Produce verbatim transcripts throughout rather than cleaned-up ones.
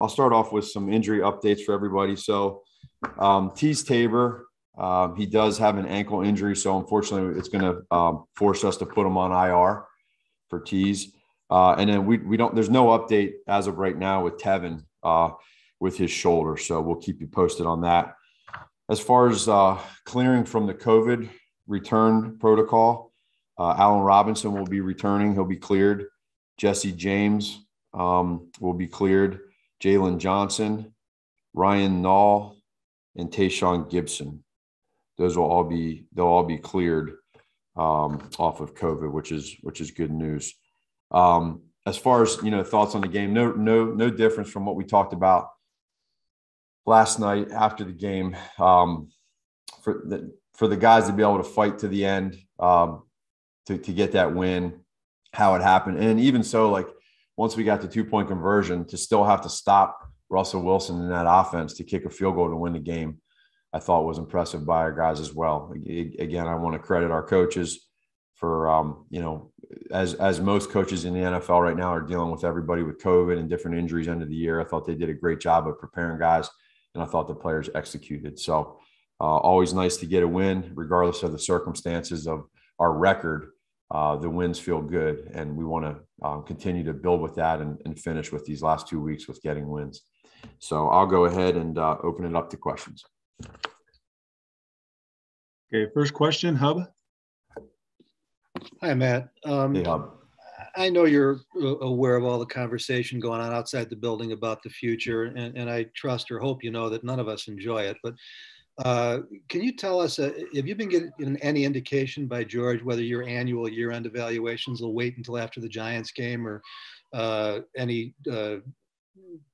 I'll start off with some injury updates for everybody. So um, T's Tabor, um, he does have an ankle injury. So unfortunately, it's going to um, force us to put him on I R for T's. Uh, and then we we don't, there's no update as of right now with Tevin uh, with his shoulder. So we'll keep you posted on that. As far as uh, clearing from the COVID return protocol, uh, Allen Robinson will be returning. He'll be cleared. Jesse James um, will be cleared. Jalen Johnson, Ryan Nall, and Tayshawn Gibson. Those will all be, they'll all be cleared um, off of COVID, which is, which is good news. Um, as far as, you know, thoughts on the game, no, no, no difference from what we talked about last night after the game. Um, for the, for the guys to be able to fight to the end, um, to, to get that win, how it happened. And even so, like, once we got the two-point conversion, to still have to stop Russell Wilson in that offense to kick a field goal to win the game, I thought was impressive by our guys as well. Again, I want to credit our coaches for, um, you know, as as most coaches in the N F L right now are dealing with everybody with COVID and different injuries end of the year, I thought they did a great job of preparing guys, and I thought the players executed. So uh, always nice to get a win, regardless of the circumstances of our record. Uh, the wins feel good, and we want to um, continue to build with that and, and finish with these last two weeks with getting wins. So I'll go ahead and uh, open it up to questions. Okay, first question, Hub. Hi, Matt. Um, hey, Hub. I know you're aware of all the conversation going on outside the building about the future, and, and I trust or hope you know that none of us enjoy it, but Uh, can you tell us, uh, have you been getting any indication by George whether your annual year-end evaluations will wait until after the Giants game, or uh, any uh,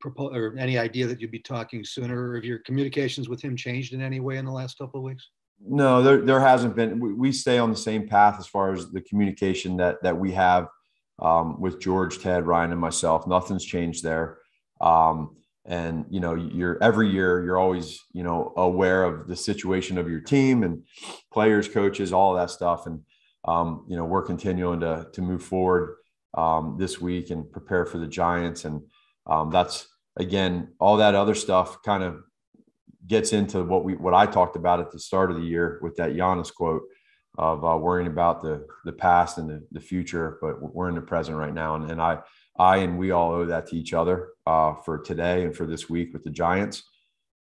propo- or any idea that you'd be talking sooner? Or have your communications with him changed in any way in the last couple of weeks? No, there there hasn't been. We, we stay on the same path as far as the communication that that we have um, with George, Ted, Ryan, and myself. Nothing's changed there. Um, And, you know, you're every year you're always, you know, aware of the situation of your team and players, coaches, all of that stuff. And, um, you know, we're continuing to to move forward um, this week and prepare for the Giants. And um, that's, again, all that other stuff kind of gets into what we what I talked about at the start of the year with that Giannis quote of uh, worrying about the the past and the, the future. But we're in the present right now. And, and I I and we all owe that to each other uh, for today and for this week with the Giants,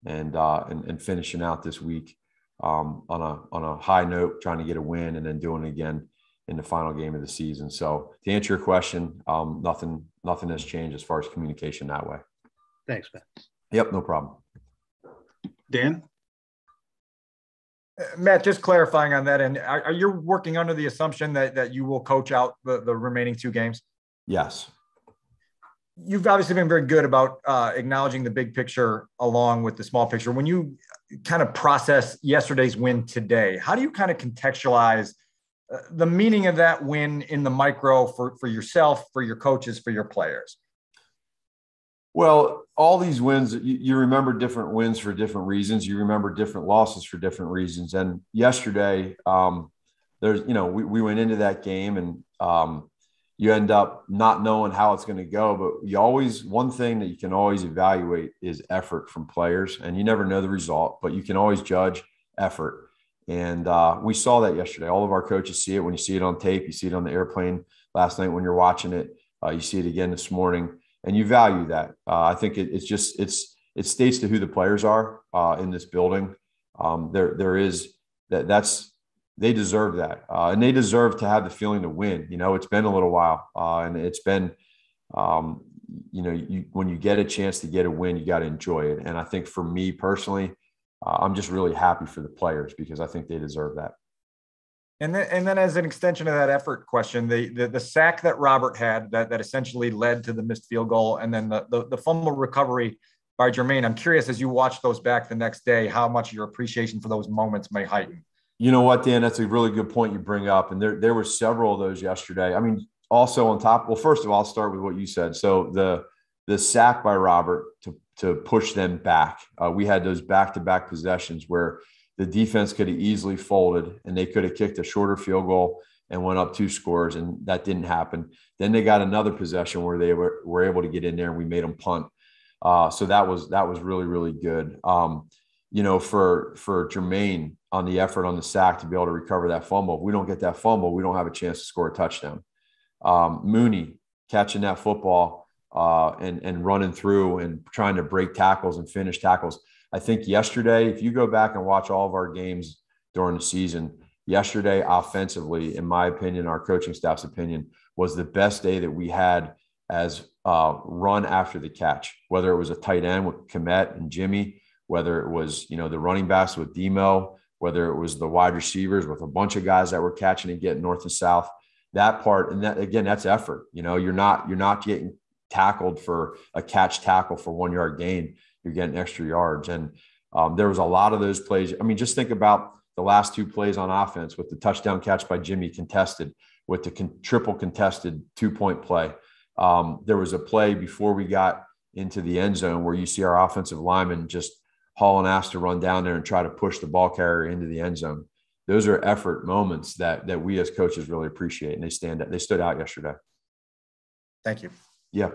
and uh, and, and finishing out this week um, on a on a high note, trying to get a win, and then doing it again in the final game of the season. So to answer your question, um, nothing nothing has changed as far as communication that way. Thanks, Ben. Yep, no problem. Dan, Matt, just clarifying on that, and are, are you working under the assumption that that you will coach out the, the remaining two games? Yes. You've obviously been very good about uh, acknowledging the big picture along with the small picture. When you kind of process yesterday's win today, how do you kind of contextualize uh, the meaning of that win in the micro for, for yourself, for your coaches, for your players? Well, all these wins, you, you remember different wins for different reasons. You remember different losses for different reasons. And yesterday, um, there's, you know, we, we went into that game and, um, you end up not knowing how it's going to go, but you always, one thing that you can always evaluate is effort from players, and you never know the result, but you can always judge effort. And uh, we saw that yesterday. All of our coaches see it. When you see it on tape, you see it on the airplane last night when you're watching it, uh, you see it again this morning, and you value that. Uh, I think it, it's just, it's, it states to who the players are uh, in this building. Um, there, there is that that's, They deserve that, uh, and they deserve to have the feeling to win. You know, it's been a little while, uh, and it's been, um, you know, you, when you get a chance to get a win, you got to enjoy it. And I think for me personally, uh, I'm just really happy for the players because I think they deserve that. And then, and then as an extension of that effort question, the the, the sack that Robert had that that essentially led to the missed field goal, and then the the, the fumble recovery by Jermaine. I'm curious, as you watch those back the next day, how much your appreciation for those moments may heighten. You know what, Dan, that's a really good point you bring up. And there, there were several of those yesterday. I mean, also on top, well, first of all, I'll start with what you said. So the, the sack by Robert to, to push them back. Uh, we had those back-to-back possessions where the defense could have easily folded and they could have kicked a shorter field goal and went up two scores, and that didn't happen. Then they got another possession where they were, were able to get in there and we made them punt. Uh, so that was that was really, really good. Um, you know, for for Jermaine on the effort on the sack to be able to recover that fumble. If we don't get that fumble, we don't have a chance to score a touchdown. Um, Mooney catching that football uh, and, and running through and trying to break tackles and finish tackles. I think yesterday, if you go back and watch all of our games during the season, yesterday offensively, in my opinion, our coaching staff's opinion, was the best day that we had as uh, run after the catch, whether it was a tight end with Komet and Jimmy, whether it was, you know, the running backs with Demo, whether it was the wide receivers with a bunch of guys that were catching and getting north and south. That part, and that again, that's effort. You know, you're not you're not getting tackled for a catch tackle for one yard gain. You're getting extra yards, and um, there was a lot of those plays. I mean, just think about the last two plays on offense with the touchdown catch by Jimmy contested, with the con- triple contested two point play. Um, there was a play before we got into the end zone where you see our offensive lineman just hauling ass to run down there and try to push the ball carrier into the end zone. Those are effort moments that that we as coaches really appreciate, and they stand they stood out yesterday. Thank you. Yeah.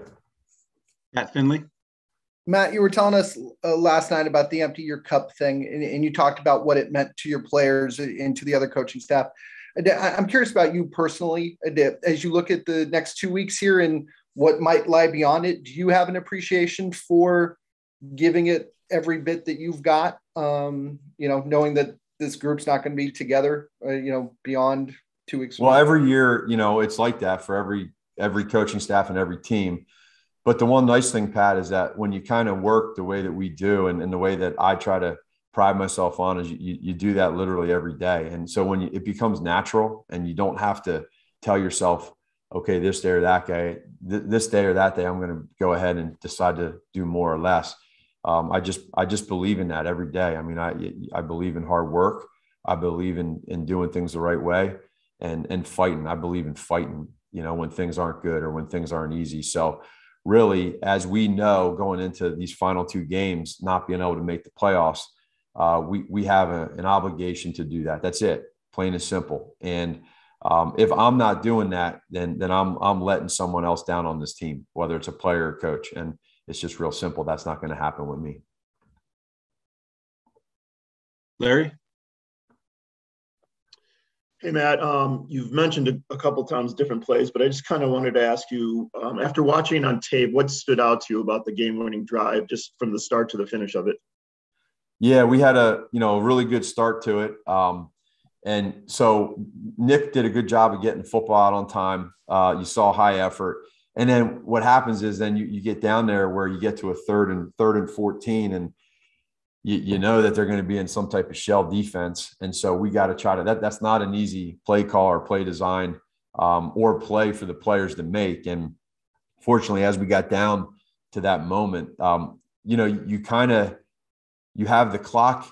Pat Finley. Matt, you were telling us uh, last night about the empty your cup thing, and, and you talked about what it meant to your players and to the other coaching staff. I'm curious about you personally, as you look at the next two weeks here and what might lie beyond it. Do you have an appreciation for giving it every bit that you've got? Um, you know, knowing that this group's not going to be together, uh, you know, beyond two weeks. Well, every year, you know, it's like that for every, every coaching staff and every team. But the one nice thing, Pat, is that when you kind of work the way that we do, and, and the way that I try to pride myself on, is you, you do that literally every day. And so when you, it becomes natural and you don't have to tell yourself, okay, this day or that day, th- this day or that day, I'm going to go ahead and decide to do more or less. Um, I just I just believe in that every day. I mean, I I believe in hard work. I believe in in doing things the right way and and fighting. I believe in fighting, you know, when things aren't good or when things aren't easy. So really, as we know, going into these final two games, not being able to make the playoffs, uh, we we have a, an obligation to do that. That's it, plain and simple. And um, if I'm not doing that, then then I'm I'm letting someone else down on this team, whether it's a player or coach. And it's just real simple. That's not going to happen with me. Larry? Hey, Matt, um, you've mentioned a, a couple times different plays, but I just kind of wanted to ask you, um, after watching on tape, what stood out to you about the game-winning drive, just from the start to the finish of it? Yeah, we had a you know a really good start to it. Um, and so Nick did a good job of getting football out on time. Uh, you saw high effort. And then what happens is then you, you get down there where you get to a third and third and fourteen, and you, you know that they're going to be in some type of shell defense. And so we got to try to that. That's not an easy play call or play design um, or play for the players to make. And fortunately, as we got down to that moment, um, you know, you kind of you have the clock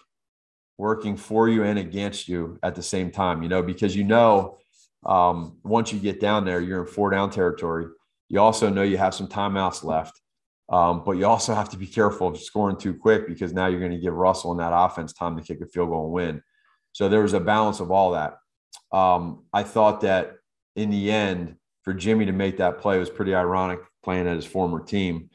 working for you and against you at the same time, you know, because, you know, um, once you get down there, you're in four down territory. You also know you have some timeouts left, um, but you also have to be careful of scoring too quick, because now you're going to give Russell and that offense time to kick a field goal and win. So there was a balance of all that. Um, I thought that in the end, for Jimmy to make that play was pretty ironic, playing at his former team.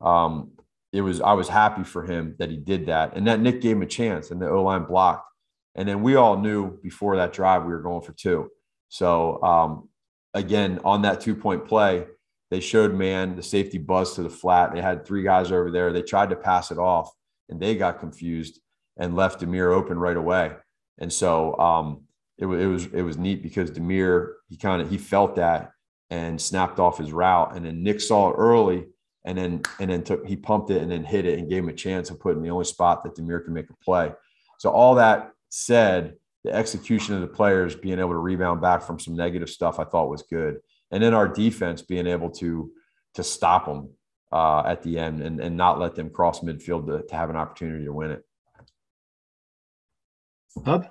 Um, it was I was happy for him that he did that, and that Nick gave him a chance, and the O-line blocked. And then we all knew before that drive we were going for two. So, um, again, on that two-point play, they showed man, the safety buzzed to the flat. They had three guys over there. They tried to pass it off, and they got confused and left Demir open right away. And so um, it, it was it was neat, because Demir, he kind of he felt that and snapped off his route. And then Nick saw it early, and then and then took he pumped it and then hit it and gave him a chance of putting the only spot that Demir can make a play. So all that said, the execution of the players being able to rebound back from some negative stuff, I thought was good. And then our defense being able to to stop them uh, at the end and, and not let them cross midfield to, to have an opportunity to win it. Hub?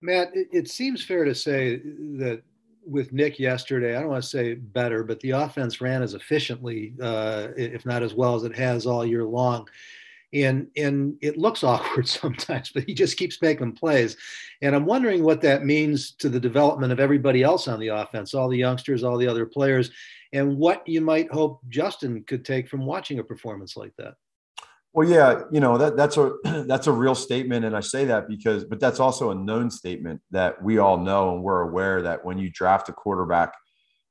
Matt, it, it seems fair to say that with Nick yesterday, I don't want to say better, but the offense ran as efficiently, uh, if not as well as it has all year long. And and it looks awkward sometimes, but he just keeps making plays. And I'm wondering what that means to the development of everybody else on the offense, all the youngsters, all the other players, and what you might hope Justin could take from watching a performance like that. Well, yeah, you know, that that's a that's a real statement. And I say that because, but that's also a known statement that we all know, and we're aware that when you draft a quarterback,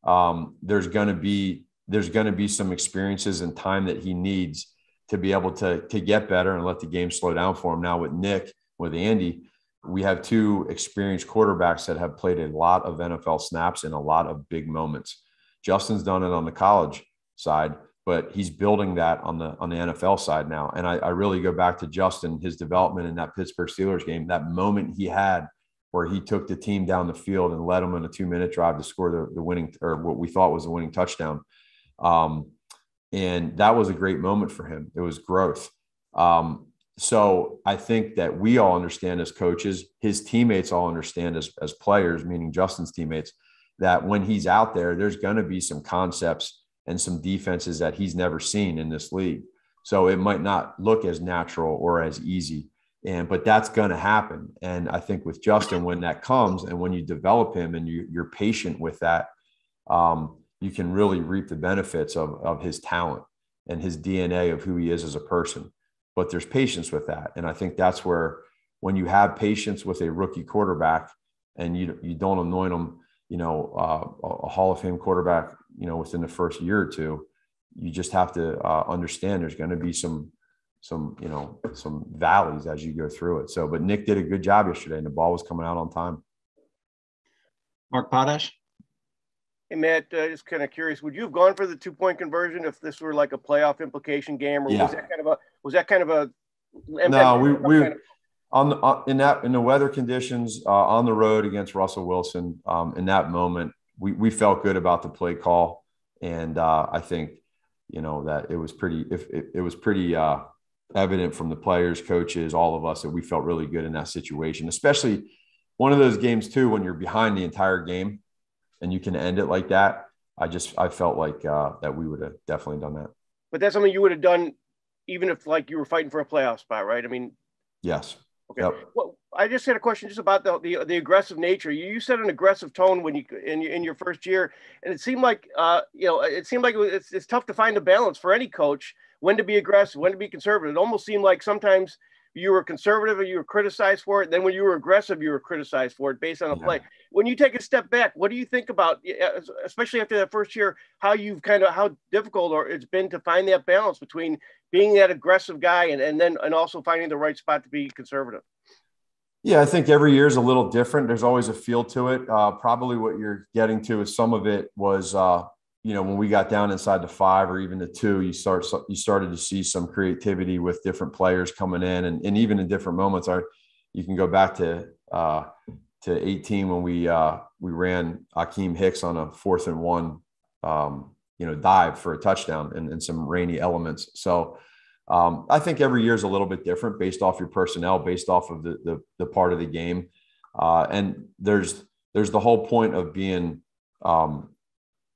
um, there's going to be there's going to be some experiences and time that he needs to be able to to get better and let the game slow down for him. Now with Nick, with Andy, we have two experienced quarterbacks that have played a lot of N F L snaps in a lot of big moments. Justin's done it on the college side, but he's building that on the on the N F L side now. And I, I really go back to Justin, his development in that Pittsburgh Steelers game, that moment he had where he took the team down the field and led them on a two-minute drive to score the, the winning, or what we thought was the winning touchdown. Um, and that was a great moment for him. It was growth. Um, so I think that we all understand as coaches, his teammates all understand as, as players, meaning Justin's teammates, that when he's out there, there's going to be some concepts and some defenses that he's never seen in this league. So it might not look as natural or as easy, and but that's going to happen. And I think with Justin, when that comes and when you develop him and you, you're patient with that, um, you can really reap the benefits of, of his talent and his D N A of who he is as a person. But there's patience with that. And I think that's where, when you have patience with a rookie quarterback and you, you don't anoint him, you know, uh, a Hall of Fame quarterback, you know, within the first year or two, you just have to uh, understand there's going to be some, some, you know, some valleys as you go through it. So, but Nick did a good job yesterday and the ball was coming out on time. Mark Potash. Hey, Matt, uh, just kind of curious, would you have gone for the two-point conversion if this were like a playoff implication game, or yeah. was that kind of a, was that kind of a, no, we, we kind of- on the, uh, in that, in the weather conditions uh, on the road against Russell Wilson, um, in that moment, we, we felt good about the play call. And uh, I think, you know, that it was pretty, if it, it was pretty uh, evident from the players, coaches, all of us, that we felt really good in that situation, especially one of those games too, when you're behind the entire game and you can end it like that. I just, I felt like uh, that we would have definitely done that. But that's something you would have done even if like you were fighting for a playoff spot, right? I mean, yes. Okay. Yep. Well, I just had a question just about the, the the aggressive nature. You you set an aggressive tone when you in in your first year, and it seemed like uh you know it seemed like it was, it's it's tough to find a balance for any coach, when to be aggressive, when to be conservative. It almost seemed like sometimes you were conservative and you were criticized for it. Then when you were aggressive, you were criticized for it based on a yeah. play. When you take a step back, what do you think about, especially after that first year, how you've kind of how difficult or it's been to find that balance between being that aggressive guy and, and then and also finding the right spot to be conservative? Yeah, I think every year is a little different. There's always a feel to it. Uh, probably what you're getting to is some of it was, uh, you know, when we got down inside the five or even the two, you start you started to see some creativity with different players coming in, and, and even in different moments. Are you can go back to uh, to eighteen when we uh, we ran Hakeem Hicks on a fourth and one. Um, you know, dive for a touchdown and, and some rainy elements. So um, I think every year is a little bit different based off your personnel, based off of the, the, the part of the game. Uh, and there's, there's the whole point of being um,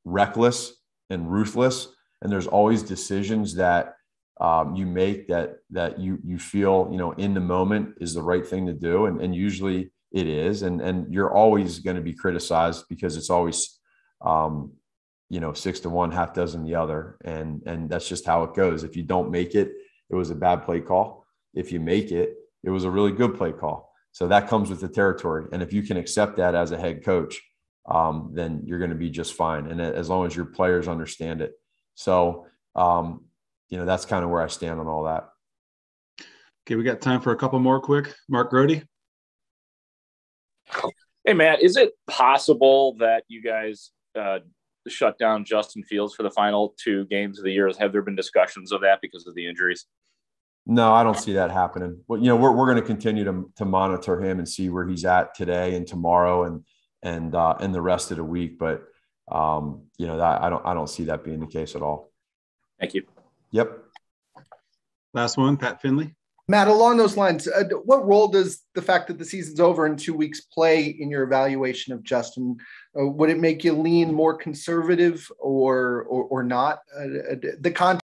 reckless and ruthless. And there's always decisions that um, you make that, that you, you feel, you know, in the moment is the right thing to do. And, and usually it is, and, and you're always going to be criticized because it's always, um, you know, six to one, half dozen the other. And, and that's just how it goes. If you don't make it, it was a bad play call. If you make it, it was a really good play call. So that comes with the territory. And if you can accept that as a head coach, um, then you're going to be just fine. And as long as your players understand it. So, um, you know, that's kind of where I stand on all that. Okay. We got time for a couple more quick. Mark Grody. Hey, Matt, is it possible that you guys, uh, shut down Justin Fields for the final two games of the year? Have there been discussions of that because of the injuries? No, I don't see that happening. Well, you know, we're we're going to continue to to monitor him and see where he's at today and tomorrow and and uh, and the rest of the week. But um, you know, that, I don't I don't see that being the case at all. Thank you. Yep. Last one, Pat Finley. Matt, along those lines, uh, what role does the fact that the season's over in two weeks play in your evaluation of Justin? Uh, would it make you lean more conservative or or, or not? Uh, the context.